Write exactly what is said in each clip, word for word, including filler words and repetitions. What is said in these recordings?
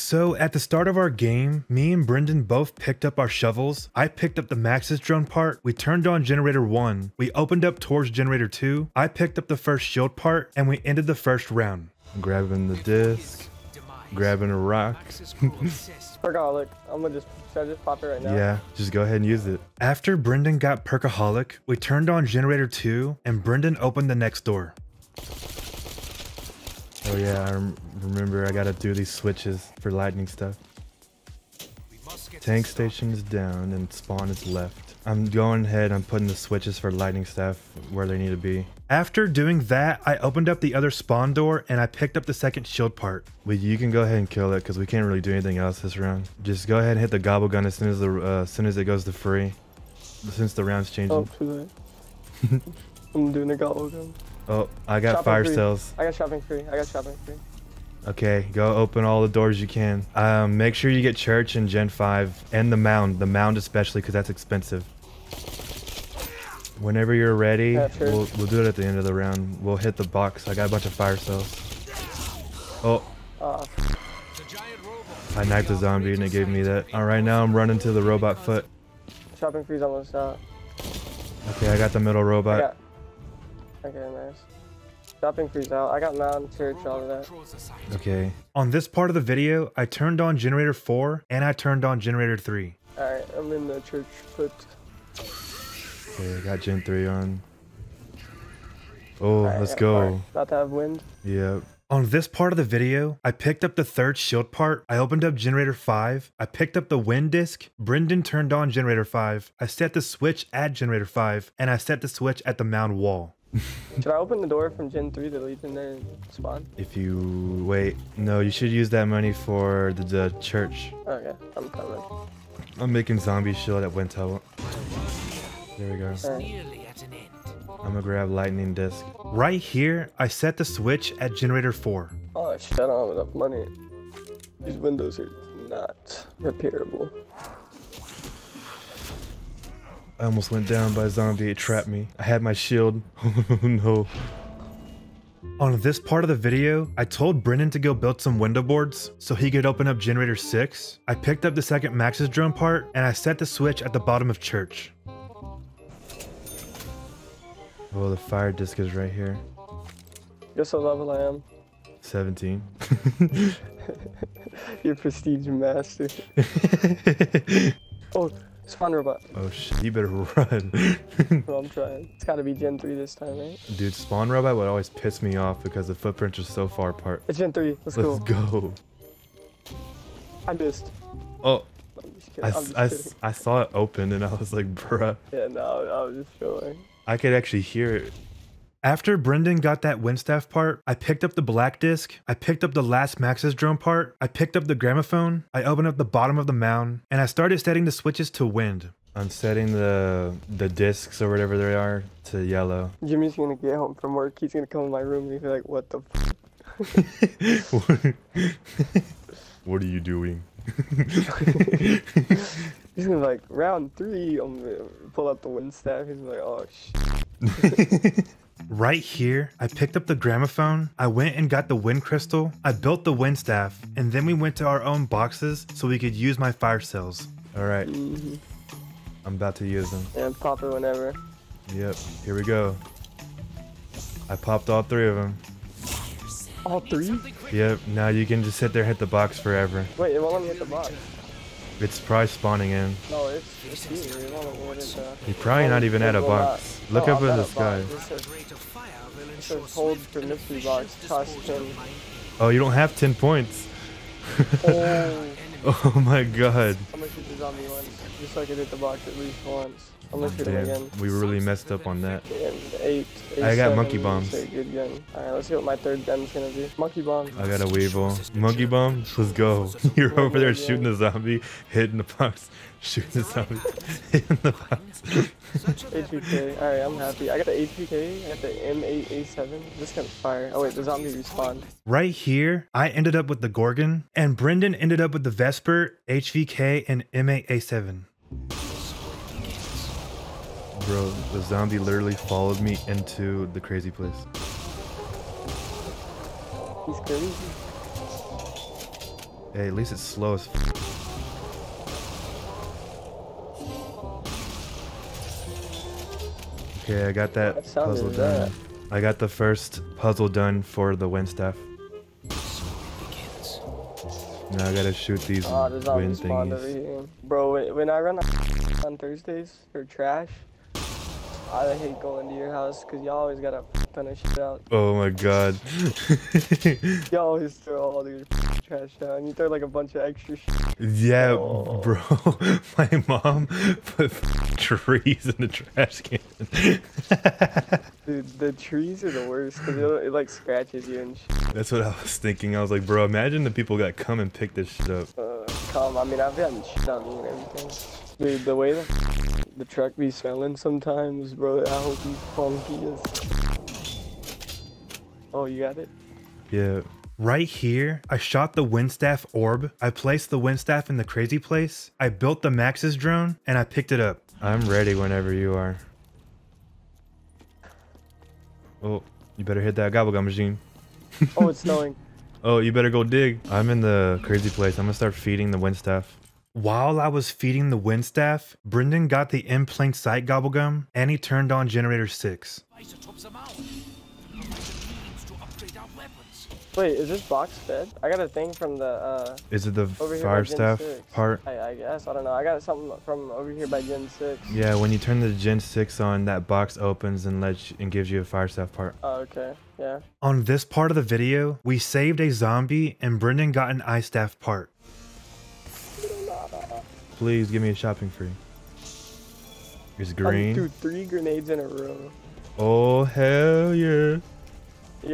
So at the start of our game, me and Brendan both picked up our shovels. I picked up the Maxis drone part. We turned on generator one. We opened up towards generator two. I picked up the first shield part and we ended the first round. Grabbing the disc. Grabbing a rock. Perkaholic. I'm gonna just, should I just pop it right now? Yeah, just go ahead and use it. After Brendan got Perkaholic, we turned on generator two and Brendan opened the next door. Oh yeah, I rem remember I gotta do these switches for lightning stuff. Tank station is down and spawn is left. I'm going ahead, I'm putting the switches for lightning stuff where they need to be. After doing that, I opened up the other spawn door and I picked up the second shield part. Well, you can go ahead and kill it because we can't really do anything else this round. Just go ahead and hit the gobble gun as soon as, the, uh, as, soon as it goes to free. Since the round's changing. Oh, too late. I'm doing the gobble gun. Oh, I got shopping fire free. cells. I got shopping free. I got shopping free. Okay, go open all the doors you can. Um, make sure you get church and gen five and the mound. The mound especially because that's expensive. Whenever you're ready, yeah, we'll, we'll do it at the end of the round. We'll hit the box. I got a bunch of fire cells. Oh. Uh. I knifed a zombie and it gave me that. All right, now I'm running to the robot foot. Shopping free's almost out. Okay, I got the middle robot. Okay, nice. Shopping freeze out. I got mountain, church, all of that. Okay. On this part of the video, I turned on generator four and I turned on generator three. Alright, I'm in the church put. Okay, I got gen three on. Oh, right, let's go. About to have wind. Yep. On this part of the video, I picked up the third shield part. I opened up generator five. I picked up the wind disc. Brendan turned on generator five. I set the switch at generator five and I set the switch at the mound wall. Should I open the door from gen three to leave in there and spawn? If you... wait. No, you should use that money for the, the church. Okay, I'm coming. I'm making zombie shield at wind tower. There we go. Right. I'm gonna grab lightning disc. Right here, I set the switch at generator four. Oh shit, I don't have enough money. These windows are not repairable. I almost went down by a zombie, it trapped me. I had my shield. Oh no. On this part of the video, I told Brendan to go build some window boards so he could open up generator six. I picked up the second Max's drone part and I set the switch at the bottom of church. Oh, the fire disc is right here. Guess what level I am? seventeen. You're prestige master. Oh. Spawn robot. Oh shit, you better run. Well, I'm trying. It's gotta be gen three this time, right? Dude, spawn robot would always piss me off because the footprints are so far apart. It's gen three. Let's, Let's go. Let's go. I missed. Oh. I'm just kidding. I, I'm just I, I saw it open and I was like, bruh. Yeah, no, I was just trolling. I could actually hear it. After Brendan got that windstaff part, I picked up the black disc, I picked up the last Max's drone part, I picked up the gramophone, I opened up the bottom of the mound, and I started setting the switches to wind. I'm setting the the discs or whatever they are to yellow. Jimmy's gonna get home from work, he's gonna come in my room and he'll be like, what the f What are you doing? He's gonna be like, round three, I'm gonna pull out the windstaff, he's gonna be like, oh shit. Right here, I picked up the gramophone, I went and got the wind crystal, I built the wind staff, and then we went to our own boxes so we could use my fire cells. Alright, mm-hmm. I'm about to use them. Yeah, pop it whenever. Yep, here we go. I popped all three of them. All three? Yep, now you can just sit there and hit the box forever. Wait, it won't let me hit the box. It's probably spawning in. No, it's, it's here. It won't, it, uh, You're probably not even at a box. Not. Look no, up I'm in the sky. It says hold for mystery box, cost ten. Oh, you don't have ten points. Oh. Oh my god. I'm gonna shoot the zombie once, just so I can hit the box at least once. I'm gonna shoot him again. We really messed up on that. Damn, eight, eight, I got seven, monkey bombs. Good gun. Alright, let's see what my third gun's gonna be. Monkey bombs. I got a Weevil. Monkey bombs? Let's go. You're over there shooting the zombie, hitting the box, shooting the zombie, hitting the box. H V K. Alright, I'm happy. I got the H V K. I got the M eight A seven. This gun's fire. Oh wait, the zombie respawned. Right here, I ended up with the Gorgon, and Brendan ended up with the Vesper, H V K, and M eight A seven. Bro, the zombie literally followed me into the crazy place. He's crazy. Hey, at least it's slow as f. Okay, I got that puzzle done. I got the first puzzle done for the wind staff. Now I gotta shoot these oh, wind thingies. Bro, when I run on Thursdays for trash, I hate going to your house because you always gotta finish it out. Oh my god. You always throw all your trash out and you throw like a bunch of extra shit. Yeah, oh. Bro. My mom put trees in the trash can. Dude, the trees are the worst because it, it like scratches you and shit. That's what I was thinking. I was like, bro, imagine the people that come and pick this shit up. Uh, come, I mean, I've gotten shit on me and everything. Dude, the way the... The truck be smelling sometimes, bro. I hope he's funky as. Oh, you got it? Yeah. Right here, I shot the windstaff orb. I placed the windstaff in the crazy place. I built the Maxis drone and I picked it up. I'm ready whenever you are. Oh, you better hit that gobble gun machine. Oh, it's snowing. Oh, you better go dig. I'm in the crazy place. I'm gonna start feeding the windstaff. While I was feeding the wind staff, Brendan got the Implant Sight Gobble Gun and he turned on Generator six. Wait, is this box fed? I got a thing from the, uh... Is it the fire staff part? I, I guess, I don't know. I got something from over here by Gen six. Yeah, when you turn the Gen six on, that box opens and lets you, and gives you a fire staff part. Oh, okay. Yeah. On this part of the video, we saved a zombie and Brendan got an ice staff part. Please give me a shopping free. It's green. I threw three grenades in a row. Oh, hell yeah. You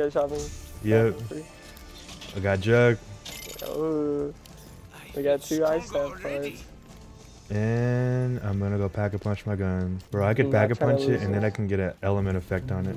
got shopping? Yep. Shopping I got Jug. Oh. I got two ice staff parts. And I'm gonna go pack a punch my gun. Bro, I could pack a punch it and then I can get an element effect on it.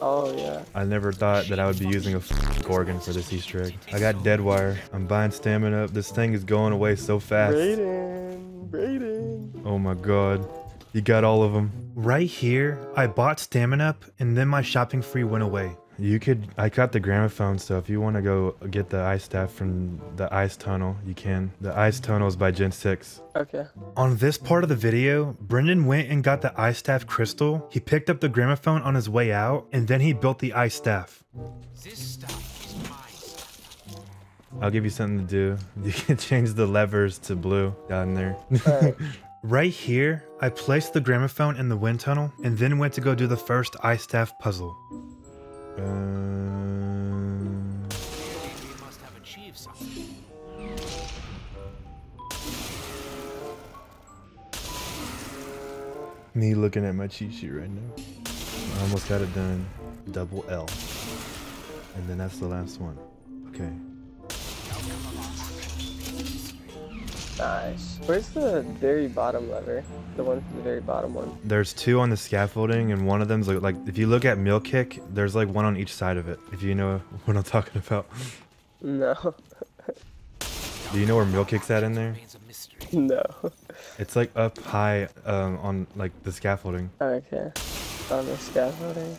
Oh, yeah. I never thought that I would be using a f Gorgon for this Easter egg. I got dead wire. I'm buying stamina up. This thing is going away so fast. Brayden, Brayden. Oh my god. You got all of them. Right here, I bought stamina up and then my shopping free went away. You could, I got the gramophone stuff. If you want to go get the ice staff from the ice tunnel, you can. The ice tunnel is by Gen six. Okay. On this part of the video, Brendan went and got the ice staff crystal. He picked up the gramophone on his way out, and then he built the ice staff. This stuff is mine. I'll give you something to do. You can change the levers to blue down there. All right. Right here, I placed the gramophone in the wind tunnel, and then went to go do the first ice staff puzzle. Uh, me looking at my cheat sheet right now. I almost got it done. Double L. And then that's the last one. Okay. Nice. Where's the very bottom lever? The one from the very bottom one. There's two on the scaffolding and one of them's like, like if you look at Mill Kick, there's like one on each side of it. If you know what I'm talking about. No. Do you know where Mill Kick's at in there? No. It's like up high um, on like the scaffolding. Okay. On the scaffolding?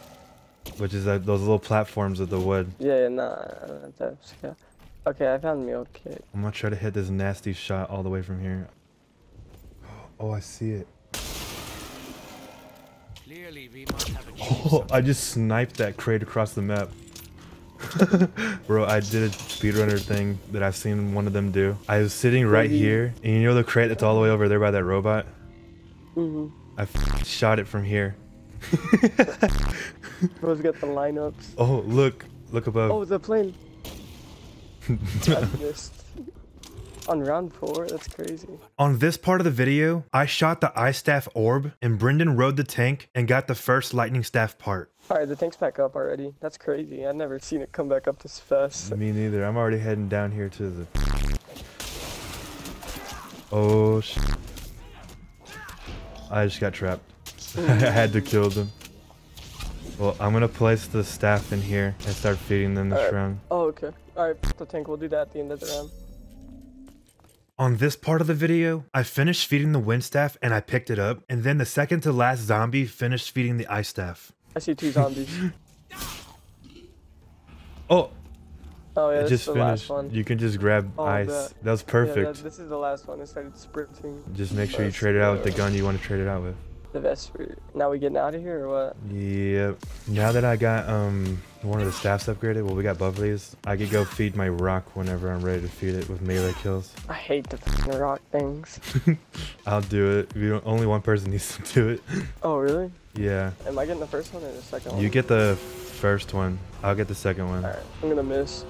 Which is uh, those little platforms of the wood. Yeah, nah. That scaffolding. Okay, I found Mill Kick. I'm gonna try to hit this nasty shot all the way from here. Oh, I see it. Clearly we must have achieved something. I just sniped that crate across the map. Bro, I did a speedrunner thing that I've seen one of them do. I was sitting right mm-hmm. here, and you know the crate that's all the way over there by that robot? Mm-hmm. I f shot it from here. Bro's got the lineups. Oh, look. Look above. Oh, the plane. I missed. On round four, that's crazy. On this part of the video, I shot the ice staff orb and Brendan rode the tank and got the first lightning staff part. All right, the tank's back up already. That's crazy. I've never seen it come back up this fast. Me neither. I'm already heading down here to the... Oh, sh... I just got trapped. I had to kill them. Well, I'm gonna place the staff in here and start feeding them this right. round. Oh, okay. Alright, the tank, we'll do that at the end of the round. On this part of the video, I finished feeding the wind staff and I picked it up, and then the second to last zombie finished feeding the ice staff. I see two zombies. Oh! Oh yeah, I just the finished. Last one. You can just grab oh, ice. That, that was perfect. Yeah, that, this is the last one. I started sprinting. Just make sure you trade it out with the gun you want to trade it out with. The Vesper. Now we getting out of here or what? Yep. Now that I got um one of the staffs upgraded, well we got bubbly's, I could go feed my rock whenever I'm ready to feed it with melee kills. I hate the fucking rock things. I'll do it. We don't, only one person needs to do it. Oh really? Yeah. Am I getting the first one or the second one? You get the first one. I'll get the second one. Alright. I'm gonna miss.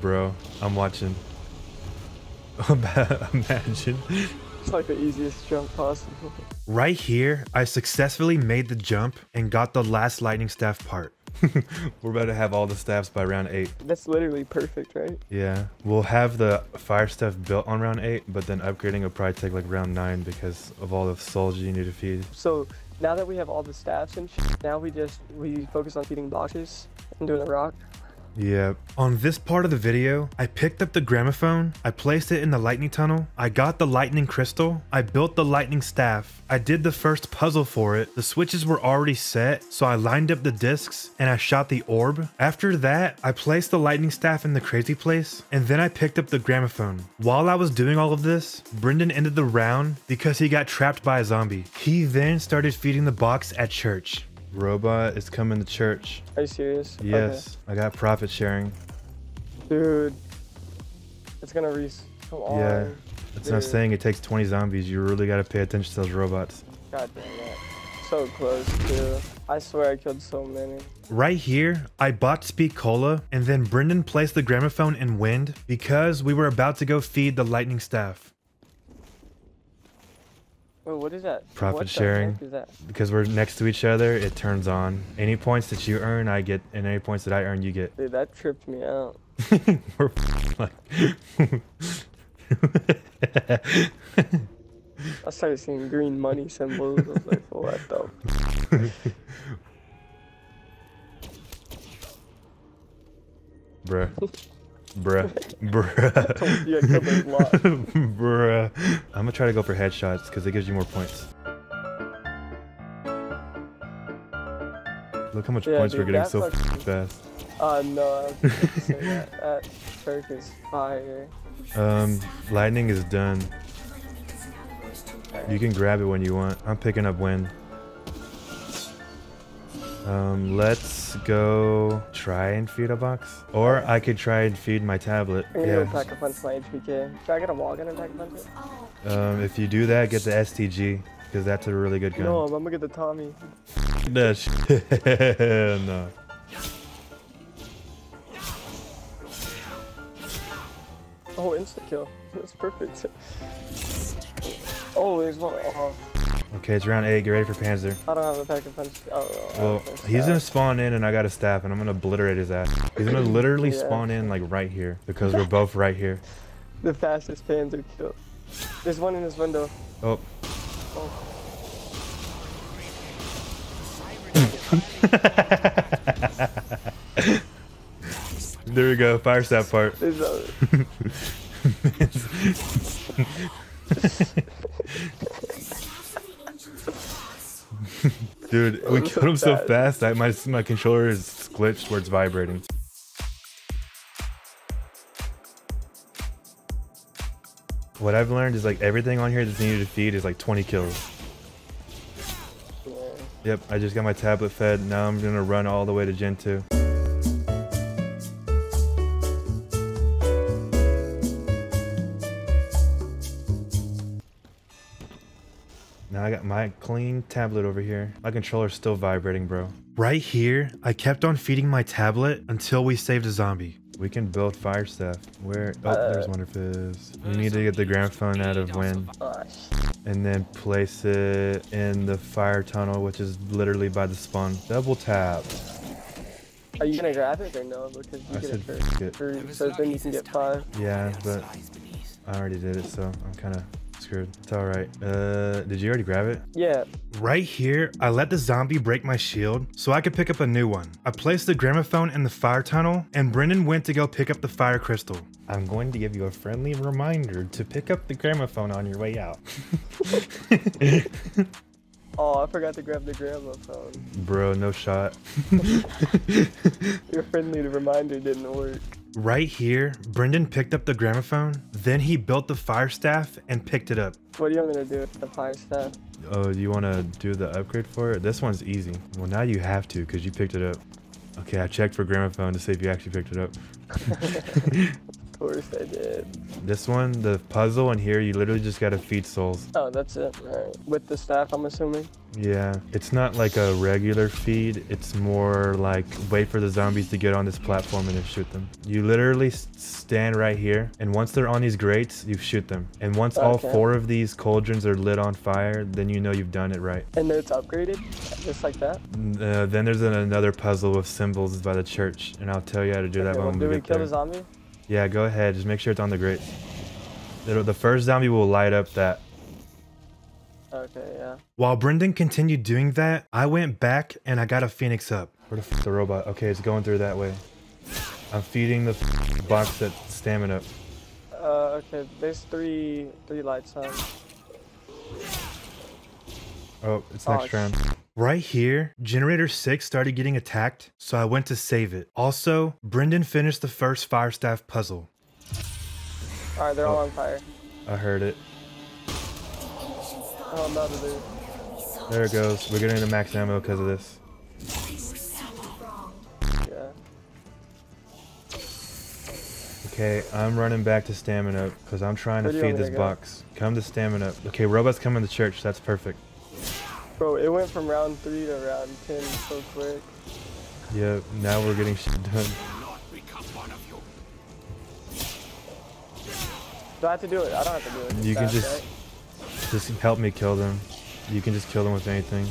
Bro, I'm watching. Imagine. It's like the easiest jump possible. Right here, I successfully made the jump and got the last lightning staff part. We're about to have all the staffs by round eight. That's literally perfect, right? Yeah. We'll have the fire staff built on round eight, but then upgrading will probably take like round nine because of all the souls you need to feed. So now that we have all the staffs and shit, now we just, we focus on feeding boxes and doing the rock. Yeah. On this part of the video, I picked up the gramophone, I placed it in the lightning tunnel, I got the lightning crystal, I built the lightning staff, I did the first puzzle for it, the switches were already set, so I lined up the discs and I shot the orb. After that, I placed the lightning staff in the crazy place, and then I picked up the gramophone. While I was doing all of this, Brendan ended the round because he got trapped by a zombie. He then started feeding the box at church. Robot is coming to church. Are you serious? Yes. Okay. I got profit sharing. Dude, it's gonna re. Come on. Yeah, that's what I'm saying. It takes twenty zombies. You really gotta pay attention to those robots. God damn it. So close, too. I swear I killed so many. Right here, I bought Speakola, and then Brendan placed the gramophone in wind because we were about to go feed the lightning staff. Wait, what is that? Profit what sharing. Is that? Because we're next to each other, it turns on. Any points that you earn, I get, and any points that I earn, you get. Dude, that tripped me out. We're like... I started seeing green money symbols. I was like, what the? Bruh. Bruh. Bruh. Yeah, Bruh. I'm gonna try to go for headshots because it gives you more points. Look how much yeah, points dude, we're getting so like, fast. Oh uh, no, I was say that. That perk is fire. Um, lightning is done. You can grab it when you want. I'm picking up wind. Um, let's go try and feed a box, or I could try and feed my tablet. I'm gonna yeah. Pack a punch my H V K. Should I get a wall gun and pack a punch it? Um, if you do that, get the S T G because that's a really good gun. No, I'm gonna get the Tommy. No, no. Oh, insta kill. That's perfect. Oh, there's one. Oh. Okay, it's round eight. Get ready for Panzer. I don't have a pack of punch. Oh, well, he's gonna spawn in, and I got a staff, and I'm gonna obliterate his ass. He's gonna literally yeah. Spawn in like right here because we're both right here. The fastest Panzer kill. There's one in this window. Oh. Oh. There we go. Fire staff part. There's Dude, we killed him so fast that my, my controller is glitched where it's vibrating. What I've learned is like everything on here that's needed to feed is like twenty kills. Yeah. Yep, I just got my tablet fed. Now I'm gonna run all the way to Gen two. Now I got my clean tablet over here. My controller's still vibrating, bro. Right here, I kept on feeding my tablet until we saved a zombie. We can build fire staff. Where? Oh, uh, there's Wonder Fizz. You need to get the gramophone out of wind. And then place it in the fire tunnel, which is literally by the spawn. Double tap. Are you gonna grab it or no? Because you I get said it first. It. So then you can get five. Yeah, but I already did it, so I'm kind of... It's all right. Uh, did you already grab it? Yeah. Right here, I let the zombie break my shield so I could pick up a new one. I placed the gramophone in the fire tunnel and Brendan went to go pick up the fire crystal. I'm going to give you a friendly reminder to pick up the gramophone on your way out. Oh, I forgot to grab the grandma phone. Bro, no shot. Your friendly reminder didn't work. Right here, Brendan picked up the gramophone, then he built the fire staff and picked it up. What do you want me to do with the fire staff? Oh, you want to do the upgrade for it? This one's easy. Well, now you have to because you picked it up. Okay, I checked for gramophone to see if you actually picked it up. Of course I did. This one, the puzzle in here, you literally just got to feed souls. Oh, that's it. All right. With the staff, I'm assuming? Yeah, it's not like a regular feed. It's more like wait for the zombies to get on this platform and then shoot them. You literally stand right here, and once they're on these grates, you shoot them. And once okay. all four of these cauldrons are lit on fire, then you know you've done it right. And it's upgraded just like that. Uh, then there's an, another puzzle with symbols by the church, and I'll tell you how to do okay, that well, when we, we get there. Do we kill the zombie? Yeah, go ahead. Just make sure it's on the grates. It'll, the first zombie will light up that. Okay, yeah. While Brendan continued doing that, I went back and I got a Phoenix up. Where the f the robot? Okay, it's going through that way. I'm feeding the f box that stamina up. Uh, okay, there's three, three lights on. Oh, it's oh, next round. Right here, Generator six started getting attacked, so I went to save it. Also, Brendan finished the first fire staff puzzle. Alright, they're oh. all on fire. I heard it. Oh, I'm out of there. There it goes. We're getting the max ammo because of this. Yeah. Okay, I'm running back to stamina up because I'm trying Where to feed this to box. Come to stamina up. Okay, robots come in the church. That's perfect. Bro, it went from round three to round ten so quick. Yeah, now we're getting shit done. Do I have to do it? I don't have to do it. It's you can fast, just... Right? Just help me kill them. You can just kill them with anything.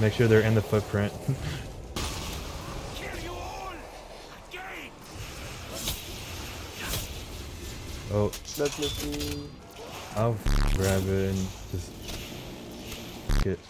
Make sure they're in the footprint. Oh. That's missing. I'll grab it and just it.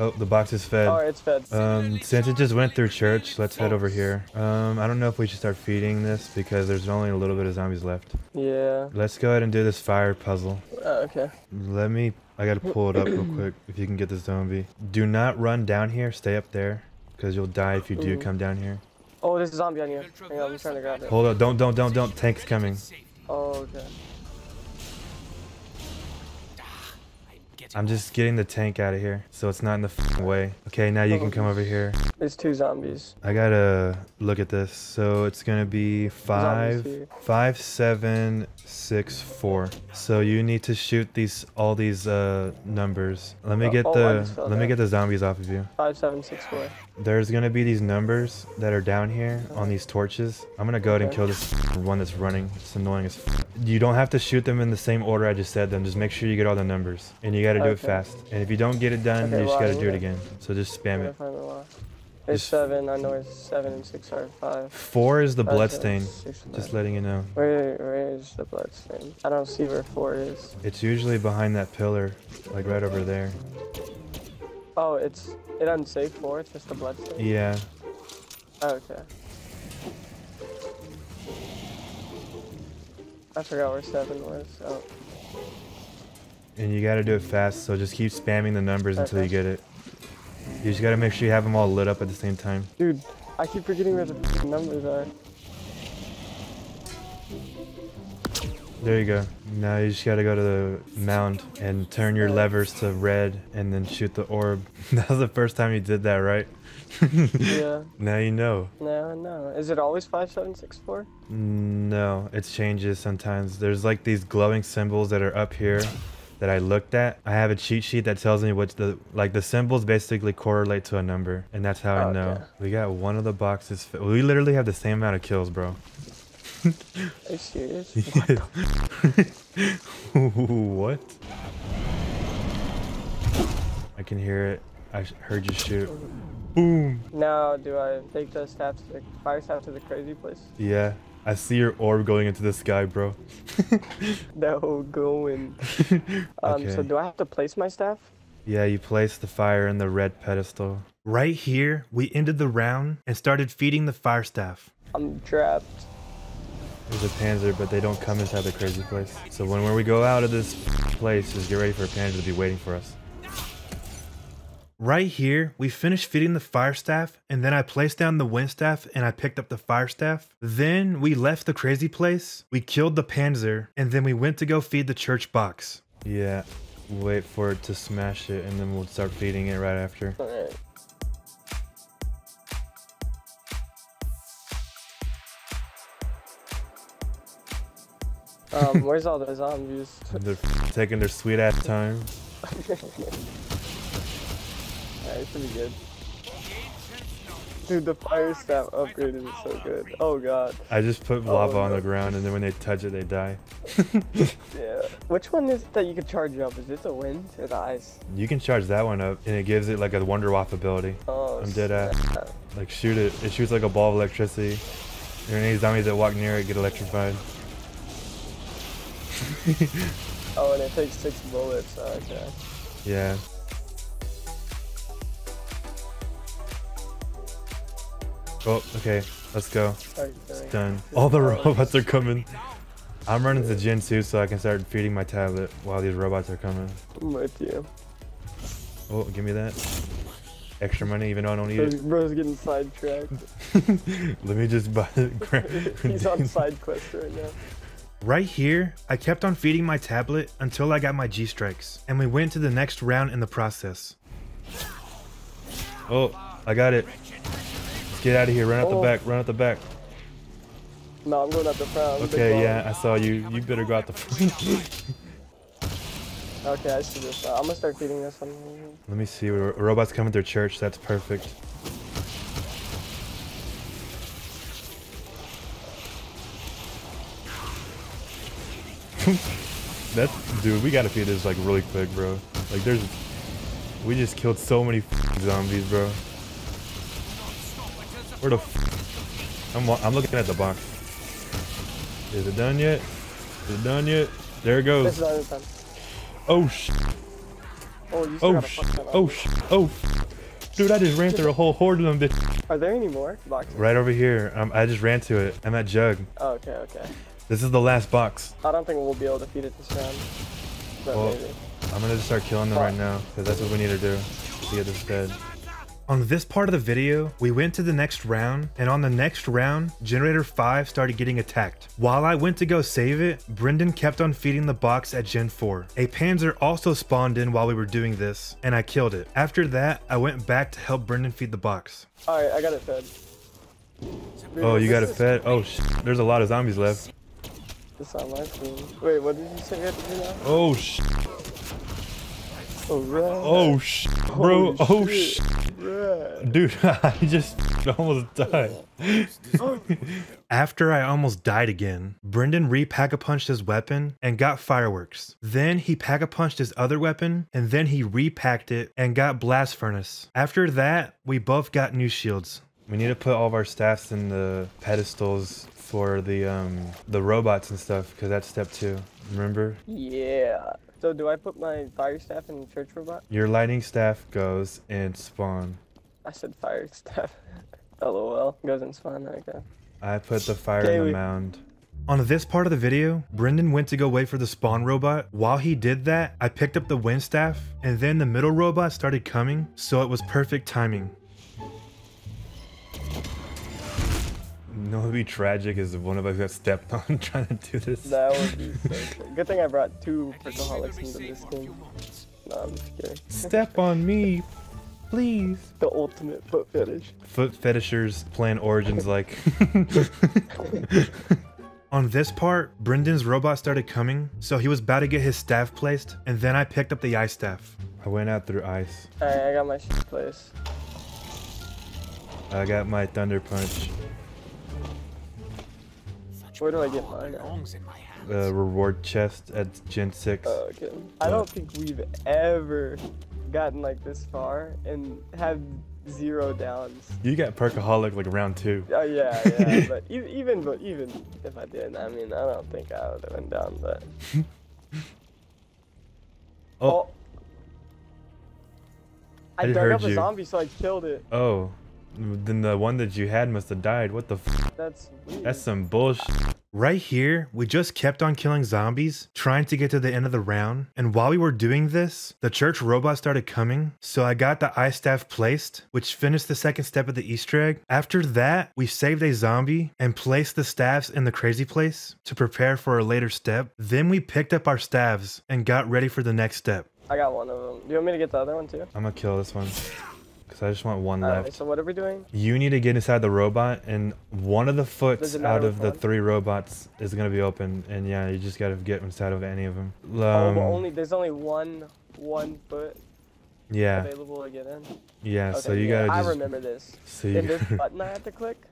Oh, the box is fed. Oh, it's fed. Um, since it just went through church, let's head over here. Um, I don't know if we should start feeding this because there's only a little bit of zombies left. Yeah. Let's go ahead and do this fire puzzle. Oh, okay. Let me, I gotta pull it up real quick if you can get this zombie. Do not run down here, stay up there because you'll die if you do mm. come down here. Oh, there's a zombie on you. Hang on, I'm trying to grab it. Hold up, don't, don't, don't, don't. Tank's coming. Oh, okay. I'm just getting the tank out of here, so it's not in the f***ing way. Okay, now you can come over here. There's two zombies. I gotta look at this. So it's gonna be five, five, seven, six, four. So you need to shoot these all these uh, numbers. Let me get oh, the oh, let me get the zombies off of you. Five, seven, six, four. There's gonna be these numbers that are down here on these torches. I'm gonna go ahead and kill this one that's running. It's annoying as f***. You don't have to shoot them in the same order I just said them. Just make sure you get all the numbers, and you gotta do okay. it fast. And if you don't get it done, okay, you just well, gotta do it again. So just spam it. It's just seven. I know it's seven and six are five. Four is the bloodstain. Just letting you know. Where, where is the bloodstain? I don't see where four is. It's usually behind that pillar, like right over there. Oh, it's it doesn't say four. It's just the bloodstain. Yeah. Oh, okay. I forgot where seven was. Oh. And you gotta do it fast, so just keep spamming the numbers okay. until you get it. You just gotta make sure you have them all lit up at the same time. Dude, I keep forgetting where the numbers are. There you go. Now you just gotta go to the mound and turn your levers to red and then shoot the orb. That was the first time you did that, right? Yeah. Now you know. No, no. Is it always five seven six four? No, it changes sometimes. There's like these glowing symbols that are up here that I looked at. I have a cheat sheet that tells me what's the like the symbols basically correlate to a number, and that's how oh, I know. Okay. We got one of the boxes. We literally have the same amount of kills, bro. Are you serious? Yeah. What? I can hear it. I heard you shoot. Boom. Now, do I take the staff to the fire staff to the crazy place? Yeah. I see your orb going into the sky, bro. No, going. Um, okay. So do I have to place my staff? Yeah, you place the fire in the red pedestal. Right here, we ended the round and started feeding the fire staff. I'm trapped. There's a Panzer, but they don't come inside the crazy place. So when we go out of this place, just get ready for a Panzer to be waiting for us. Right here, we finished feeding the fire staff, and then I placed down the wind staff and I picked up the fire staff. Then we left the crazy place, we killed the Panzer, and then we went to go feed the church box. Yeah, wait for it to smash it and then we'll start feeding it right after. Um, where's all the zombies? They're taking their sweet ass time. Alright, pretty good. Dude, the fire staff upgrade is so good. Oh god. I just put lava oh, on no. the ground, and then when they touch it, they die. Yeah. Which one is it that you can charge up? Is it the wind or the ice? You can charge that one up, and it gives it like a Wonder Waff ability. Oh, I'm dead ass. Like, shoot it. It shoots like a ball of electricity. There are any zombies that walk near it get electrified. Oh, and it takes six bullets. Oh, okay. Yeah. Oh, okay, let's go. It's done. All the robots are coming. I'm running to Gen two so I can start feeding my tablet while these robots are coming. I'm with you. Oh, give me that. Extra money even though I don't need it. Bro's getting sidetracked. Let me just buy the He's on side quest right now. Right here, I kept on feeding my tablet until I got my G-Strikes. And we went to the next round in the process. Oh, I got it. Get out of here, run out oh. the back, run out the back. No, I'm going out the front. Okay, yeah, I saw you. You better go out the front. Okay, I see this. I'm gonna start feeding this one. Let me see, a robot's coming through church, that's perfect. That's, dude, we gotta feed this like really quick, bro. Like there's, we just killed so many zombies, bro. Where the f I'm, I'm looking at the box. Is it done yet? Is it done yet? There it goes. Oh sh. Oh, oh sh. Oh sh. Oh. Dude, I just ran through a whole horde of them. Bitch. Are there any more boxes? Right over here. Um, I just ran to it. I'm at Jug. Oh, okay, okay. This is the last box. I don't think we'll be able to feed it this round. But well, maybe. I'm gonna just start killing them right now because that's what we need to do to get this dead. On this part of the video, we went to the next round, and on the next round, Generator five started getting attacked. While I went to go save it, Brendan kept on feeding the box at Gen four. A Panzer also spawned in while we were doing this, and I killed it. After that, I went back to help Brendan feed the box. Alright, I got it fed. Oh, you got it fed? Oh, sh there's a lot of zombies left. That's not my thing. Wait, what did you say we had to do now? Oh, sh Right. Oh sh, bro! Holy oh shit. Sh, right. Dude! I just almost died. After I almost died again, Brendan re-pack-a-punched his weapon and got fireworks. Then he pack-a-punched his other weapon, and then he repacked it and got blast furnace. After that, we both got new shields. We need to put all of our staffs in the pedestals for the um the robots and stuff because that's step two. Remember? Yeah. So do I put my fire staff in the church robot? Your lighting staff goes and spawn. I said fire staff. LOL. Goes and spawn. Okay. I put the fire okay, in the mound. On this part of the video, Brendan went to go wait for the spawn robot. While he did that, I picked up the wind staff, and then the middle robot started coming, so it was perfect timing. No, it'd be tragic is if one of us got stepped on trying to do this. That would be so sick. Good thing I brought two Perkaholics into this game. No, I'm just kidding. Step on me, please. The ultimate foot fetish. Foot fetishers playing Origins like. On this part, Brendan's robot started coming, so he was about to get his staff placed, and then I picked up the ice staff. I went out through ice. Alright, I got my shit placed. I got my thunder punch. Where do I get mine? The uh, reward chest at Gen six. Oh, okay. I don't think we've ever gotten like this far and have zero downs. You got Perkaholic like round two. Oh yeah, yeah. But even but even if I did, I mean, I don't think I would have been down. But oh. oh, I, I dug up you. a zombie, so I killed it. Oh. Then the one that you had must have died. What the f? That's weird. That's some bullshit. Right here, we just kept on killing zombies, trying to get to the end of the round, and while we were doing this, the church robot started coming, so I got the ice staff placed, which finished the second step of the Easter egg. After that, we saved a zombie and placed the staffs in the crazy place to prepare for a later step. Then we picked up our staffs and got ready for the next step. I got one of them. Do you want me to get the other one too? I'm gonna kill this one. Because I just want one left. Right, so what are we doing? You need to get inside the robot, and one of the foots out of the one? three robots is going to be open. And yeah, you just got to get inside of any of them. Um, oh, only, there's only one one foot yeah. available to get in? Yeah, okay, so you yeah, got to just... I remember this. So you... And this button I have to click?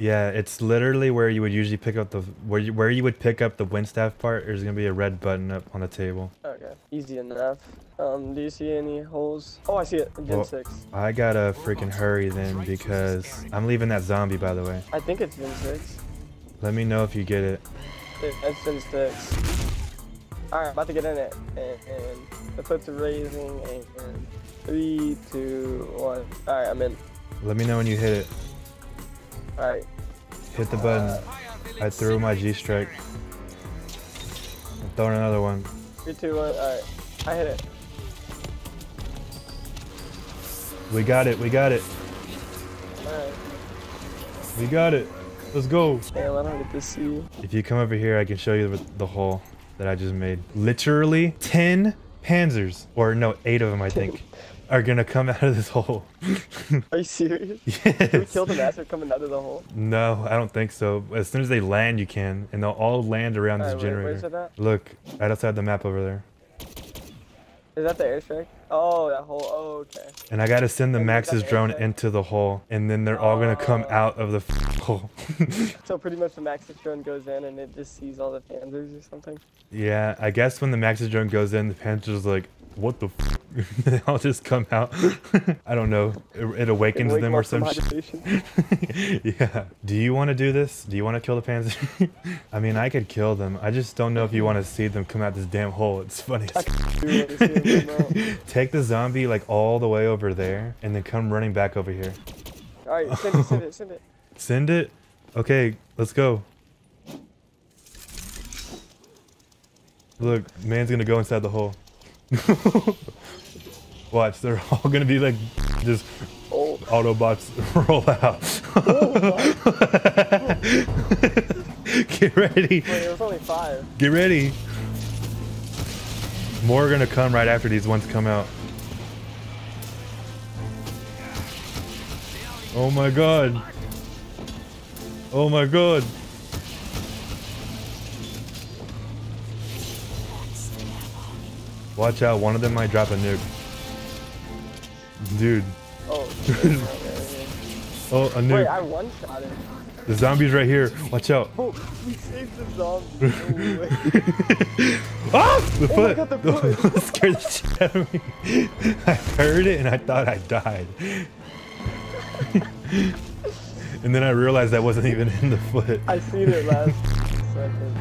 Yeah, it's literally where you would usually pick up the... Where you, where you would pick up the wind staff part, there's going to be a red button up on the table. Okay, easy enough. Um, do you see any holes? Oh, I see it. Gen well, six. I gotta freaking hurry then because I'm leaving that zombie, by the way. I think it's Gen six. Let me know if you get it. It's Gen six. Alright, about to get in it. And, and the foot's raising. And, and three, two, one. Alright, I'm in. Let me know when you hit it. Alright. Hit the button. Uh, I threw my G-Strike. I'm throwing another one. Three, two, one. Alright. I hit it. We got it, we got it. Alright. We got it. Let's go. Damn, I don't get to see you. If you come over here, I can show you the hole that I just made. Literally ten Panzers, or no, eight of them, I think, are gonna come out of this hole. Are you serious? Yes. Can we kill the master coming out of the hole? No, I don't think so. As soon as they land, you can, and they'll all land around all this right, generator. Wait, look, right outside the map over there. Is that the airstrike? Oh, that hole. Oh, okay. And I gotta send the Maxis drone into the hole, and then they're all oh. gonna come out of the f hole. So pretty much the Maxis drone goes in, and it just sees all the Panzers or something. Yeah, I guess when the Maxis drone goes in, the Panzer's like, "What the?" F they all just come out. I don't know. It, it awakens them or some shit. Yeah. Do you want to do this? Do you want to kill the Panzer? I mean, I could kill them. I just don't know if you want to see them come out this damn hole. It's funny. Take the zombie like all the way over there and then come running back over here. All right, send it, send it, send it. Send it? Okay, let's go. Look, man's gonna go inside the hole. Watch, they're all gonna be like just oh. Autobots roll out. Oh, get ready. Wait, it was only five. Get ready. More are gonna come right after these ones come out. Oh my god. Oh my god. Watch out, one of them might drop a nuke. Dude. Oh, oh a nuke. Wait, I one-shot him. The zombie's right here. Watch out. Oh, we saved the zombie. No way. Oh, the foot. Oh, the foot. That scared the shit out of me. I heard it and I thought I died. And then I realized that wasn't even in the foot. I seen it last second.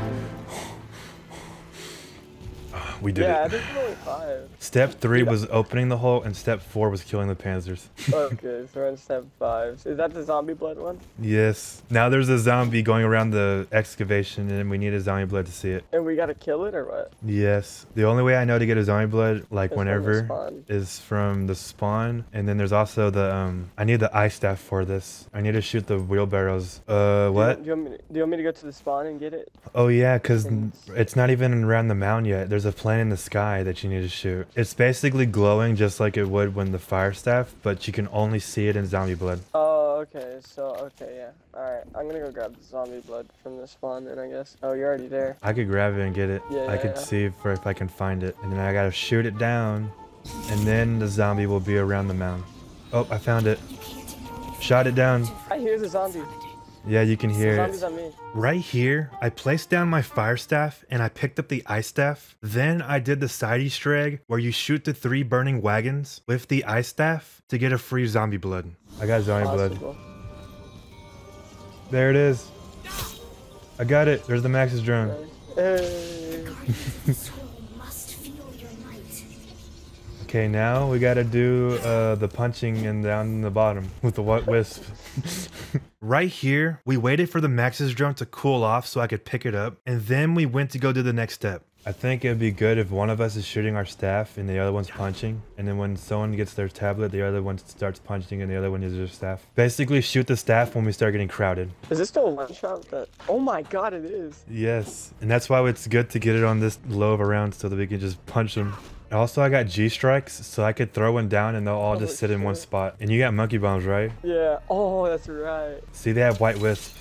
We did yeah, it. Yeah, there's only five. Step three Dude, was opening the hole, and step four was killing the Panzers. Okay, so we're on step five. Is that the zombie blood one? Yes. Now there's a zombie going around the excavation, and we need a zombie blood to see it. And we gotta kill it, or what? Yes. The only way I know to get a zombie blood, like it's whenever, from is from the spawn. And then there's also the, um, I need the eye staff for this. I need to shoot the wheelbarrows. Uh, what? Do you, do you, want, me to, do you want me to go to the spawn and get it? Oh, yeah, because it's not even around the mound yet. There's a plant in the sky that you need to shoot. It's basically glowing just like it would when the fire staff, but you can only see it in zombie blood. Oh, okay. So, okay, yeah. Alright, I'm gonna go grab the zombie blood from the spawn then, I guess. Oh, you're already there. I could grab it and get it. Yeah, yeah, I could yeah. see for if I can find it. And then I gotta shoot it down, and then the zombie will be around the mound. Oh, I found it. Shot it down. I hear the zombie. Yeah, you can hear it. Right here, I placed down my fire staff and I picked up the ice staff. Then I did the side Easter egg where you shoot the three burning wagons with the ice staff to get a free zombie blood. I got zombie blood. There it is. I got it. There's the Max's drone. Hey. Okay, now we gotta do uh, the punching and down the bottom with the white wisp. Right here, we waited for the Maxis drum to cool off so I could pick it up, and then we went to go do the next step. I think it'd be good if one of us is shooting our staff and the other one's punching, and then when someone gets their tablet, the other one starts punching and the other one uses their staff. Basically shoot the staff when we start getting crowded. Is this still a one shot? That... Oh my god, it is. Yes, and that's why it's good to get it on this low of a round so that we can just punch them. Also, I got G-Strikes, so I could throw one down and they'll all oh, just sit shit. in one spot. And you got Monkey Bombs, right? Yeah. Oh, that's right. See, they have White Wisp.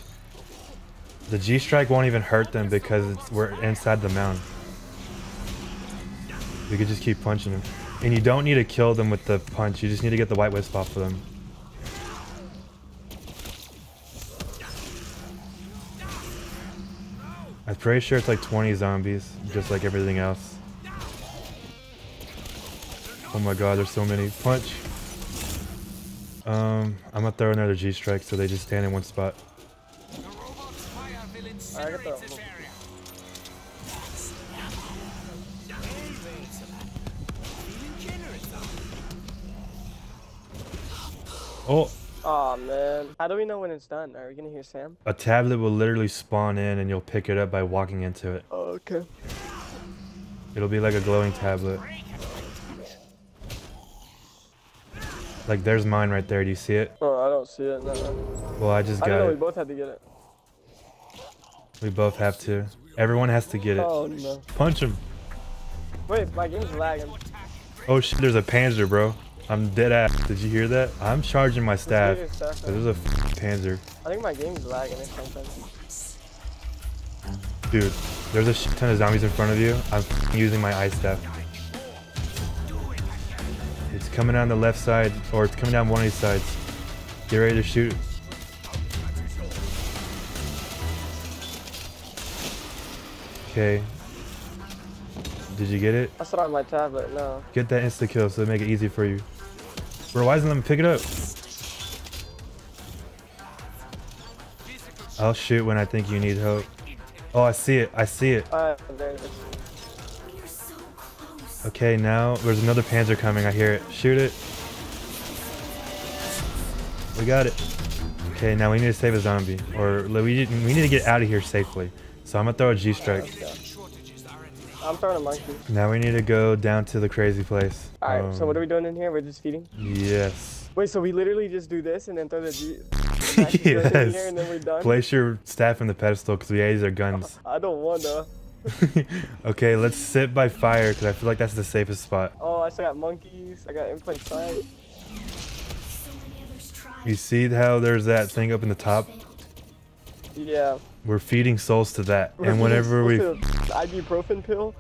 The G-Strike won't even hurt them because it's, we're inside the mound. We could just keep punching them. And you don't need to kill them with the punch. You just need to get the White Wisp off of them. I'm pretty sure it's like twenty zombies, just like everything else. Oh my god, there's so many. Punch! Um, I'm gonna throw another G-Strike so they just stand in one spot. Oh! Aw, man. How do we know when it's done? Are we gonna hear Sam? A tablet will literally spawn in and you'll pick it up by walking into it. Oh, okay. It'll be like a glowing tablet. Like, there's mine right there. Do you see it? Oh, I don't see it. No, no. Well, I just got I know it. We both had to get it. We both have to. Everyone has to get it. Oh, no. Punch him. Wait, my game's lagging. Oh, shit. There's a Panzer, bro. I'm dead ass. Did you hear that? I'm charging my staff. staff right? There's a Panzer. I think my game's lagging or something. Dude, there's a shit ton of zombies in front of you. I'm using my ice staff. It's coming down the left side, or it's coming down one of these sides. Get ready to shoot. Okay. Did you get it? I saw it on my tablet, no. Get that insta kill so they make it easy for you. Bro, why isn't them pick it up? I'll shoot when I think you need help. Oh, I see it. I see it. Uh, there it is. Okay, now there's another Panzer coming. I hear it. Shoot it. We got it. Okay, now we need to save a zombie, or we we need to get out of here safely. So I'm gonna throw a G-Strike. I'm throwing a monkey. Now we need to go down to the crazy place. All right. Um, so what are we doing in here? We're just feeding. Yes. Wait. So we literally just do this and then throw the G. Yes. In here and then we're done? Place your staff in the pedestal because we use our guns. I don't wanna. Okay, let's sit by fire because I feel like that's the safest spot. Oh, I still got monkeys. I got Implant Sight. You see how there's that thing up in the top? Yeah. We're feeding souls to that. We're and whenever we... The ibuprofen pill?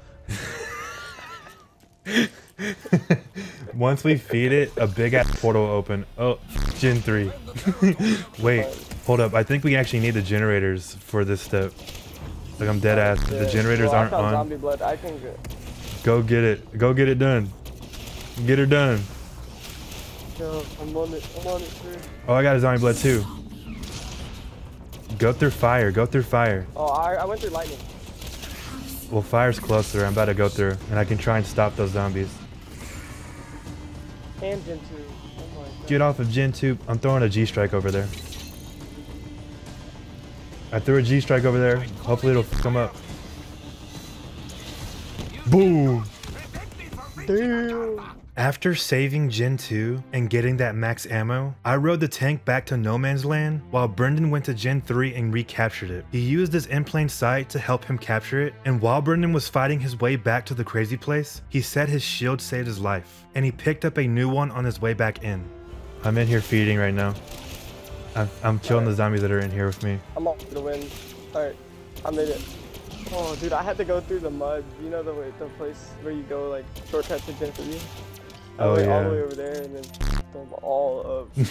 Once we feed it, a big ass portal will open. Oh, Gen three. Wait, hold up. I think we actually need the generators for this step. Like, I'm dead ass. The generators aren't on. Zombie blood. I can get it. Go get it. Go get it done. Get her done. Yo, I'm on it. I'm on it, sir. Oh, I got a zombie blood too. Go through fire. Go through fire. Oh, I, I went through lightning. Well, fire's closer. I'm about to go through, and I can try and stop those zombies. And Gen two. Oh my God. Get off of Gen two. I'm throwing a G-Strike over there. I threw a G-Strike over there. Hopefully it'll come up. Boom! Damn! After saving Gen two and getting that max ammo, I rode the tank back to No Man's Land while Brendan went to Gen three and recaptured it. He used his in-plain sight to help him capture it, and while Brendan was fighting his way back to the crazy place, he said his shield saved his life, and he picked up a new one on his way back in. I'm in here feeding right now. I'm, I'm killing right. the zombies that are in here with me. I'm off to the wind. Alright, I made it. Oh, dude, I had to go through the mud. You know the way, the place where you go, like, shortcut to Gen three? Oh, went yeah. all the way over there and then them all up. Oh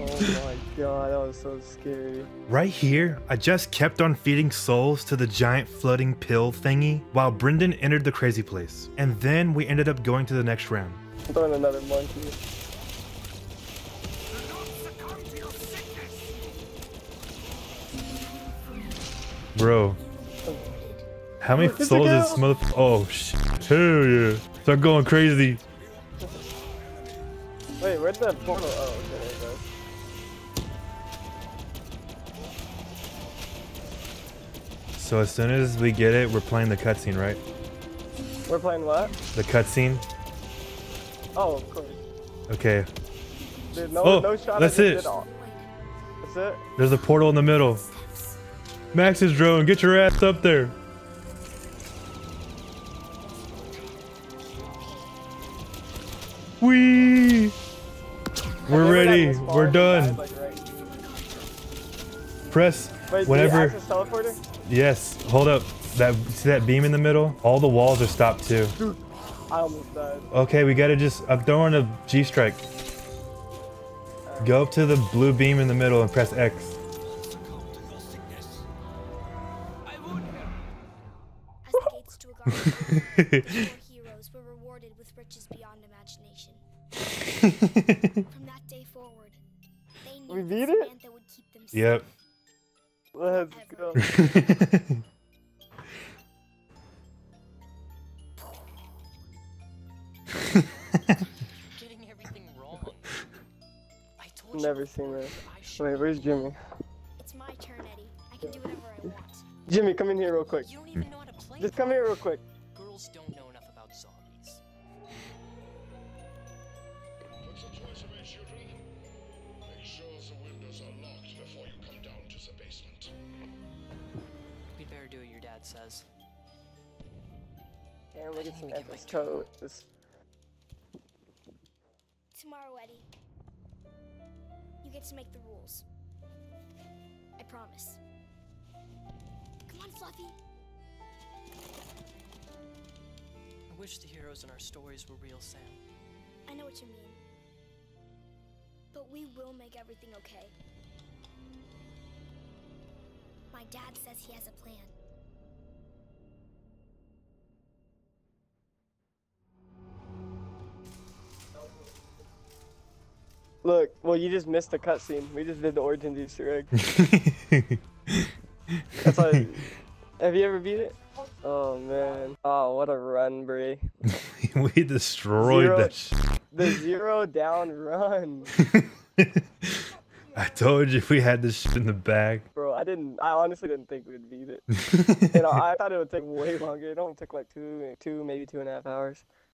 my god, that was so scary. Right here, I just kept on feeding souls to the giant flooding pill thingy while Brendan entered the crazy place. And then we ended up going to the next round. I'm throwing another monkey. Bro, how many souls is this motherfucker? Oh shit! Hell yeah! Start going crazy. Wait, where's that portal? Oh, okay, there it goes. So as soon as we get it, we're playing the cutscene, right? We're playing what? The cutscene. Oh, of course. Okay. Dude, no, oh, no shot that's it. That's it? There's a portal in the middle. Max's drone, get your ass up there. Whee! We're ready. We're done. Press whenever. Yes. Hold up. That see that beam in the middle? All the walls are stopped too. Dude, I almost died. Okay, we gotta just. I'm throwing a G-Strike. Right. Go up to the blue beam in the middle and press X. From that day forward, they knew we beat it? That would keep them safe. Yep. Let's go. Getting everything wrong. I told you. Never seen that. Wait, where's Jimmy? It's my turn, Eddie. I can do whatever I want. Jimmy, come in here real quick. You don't even know how to play. Just come here real quick. Girls don't know enough about songs. Says. Damn, look at some epic toes. Tomorrow, Eddie, you get to make the rules. I promise. Come on, Fluffy. I wish the heroes in our stories were real, Sam. I know what you mean. But we will make everything okay. My dad says he has a plan. Look, well, you just missed the cutscene. We just did the Origins Easter egg. That's like, have you ever beat it? Oh, man. Oh, what a run, Brie. We destroyed zero, that shit. The zero down run. I told you if we had this shit in the bag. Bro, I didn't, I honestly didn't think we'd beat it. You know, I thought it would take way longer. It only took like two, two, maybe two and a half hours.